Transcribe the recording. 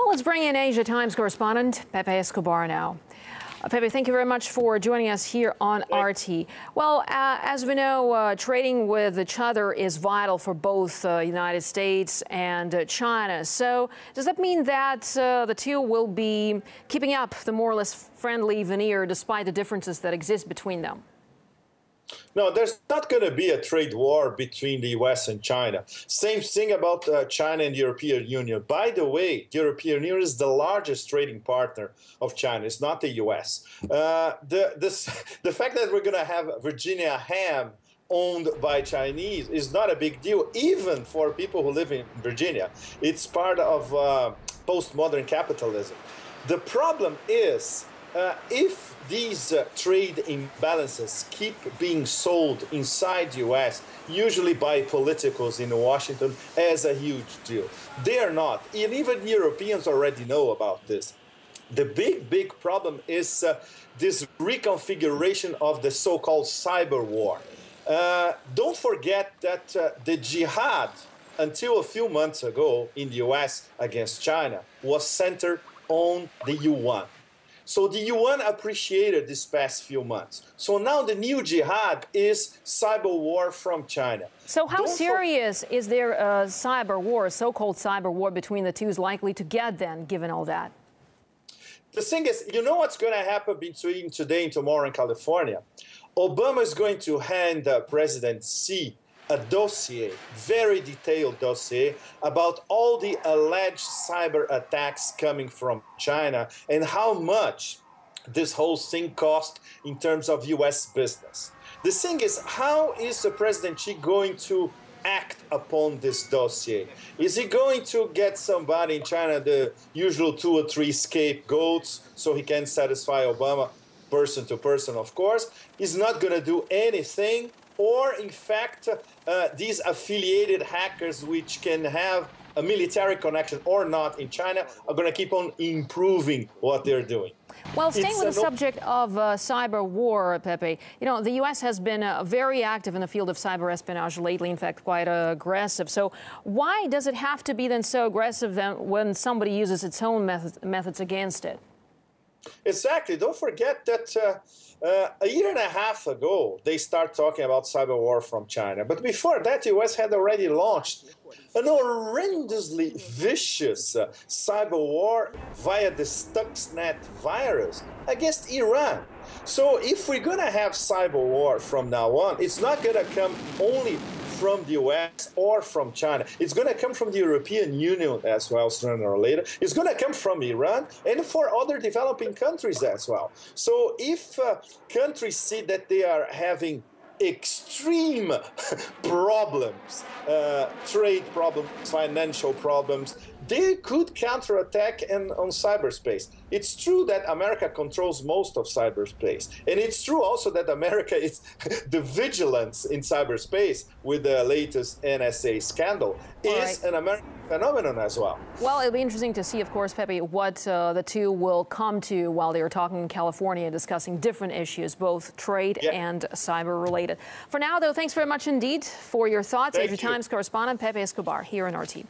Well, let's bring in Asia Times correspondent Pepe Escobar now. Pepe, thank you very much for joining us here on RT. Well, as we know, trading with each other is vital for both the United States and China. So does that mean that the two will be keeping up the more or less friendly veneer despite the differences that exist between them? No, there's not going to be a trade war between the U.S. and China. Same thing about China and the European Union. By the way, the European Union is the largest trading partner of China. It's not the U.S. The fact that we're going to have Virginia ham owned by Chinese is not a big deal, even for people who live in Virginia. It's part of postmodern capitalism. The problem is, if these trade imbalances keep being sold inside the U.S., usually by politicals in Washington, as a huge deal, they are not. And even Europeans already know about this. The big problem is this reconfiguration of the so-called cyber war. Don't forget that the jihad, until a few months ago in the U.S. against China, was centered on the yuan. So the yuan appreciated this past few months. So now the new jihad is cyber war from China. So how serious is their cyber war, so-called cyber war between the two is likely to get then, given all that? The thing is, you know what's going to happen between today and tomorrow in California? Obama is going to hand President Xi a dossier, very detailed dossier, about all the alleged cyber attacks coming from China and how much this whole thing cost in terms of U.S. business. The thing is, how is President Xi going to act upon this dossier? Is he going to get somebody in China, the usual 2 or 3 scapegoats, so he can satisfy Obama person to person, of course? He's not going to do anything. Or, in fact, these affiliated hackers, which can have a military connection or not in China, are going to keep on improving what they're doing. Well, staying with the subject of cyber war, Pepe, you know, the U.S. has been very active in the field of cyber espionage lately, in fact, quite aggressive. So why does it have to be then so aggressive then when somebody uses its own methods against it? Exactly. Don't forget that a year and a half ago, they started talking about cyber war from China. But before that, the U.S. had already launched an horrendously vicious cyber war via the Stuxnet virus against Iran. So if we're going to have cyber war from now on, it's not going to come only from the U.S. or from China. It's going to come from the European Union as well, sooner or later. It's going to come from Iran and for other developing countries as well. So if countries see that they are having extreme problems, trade problems, financial problems, they could counterattack on cyberspace. It's true that America controls most of cyberspace. And it's true also that America is the vigilance in cyberspace with the latest NSA scandal is an American phenomenon as well. Well, it'll be interesting to see, of course, Pepe, what the two will come to while they are talking in California, discussing different issues, both trade and cyber-related. For now, though, thanks very much indeed for your thoughts. Asia Times correspondent Pepe Escobar here on RT.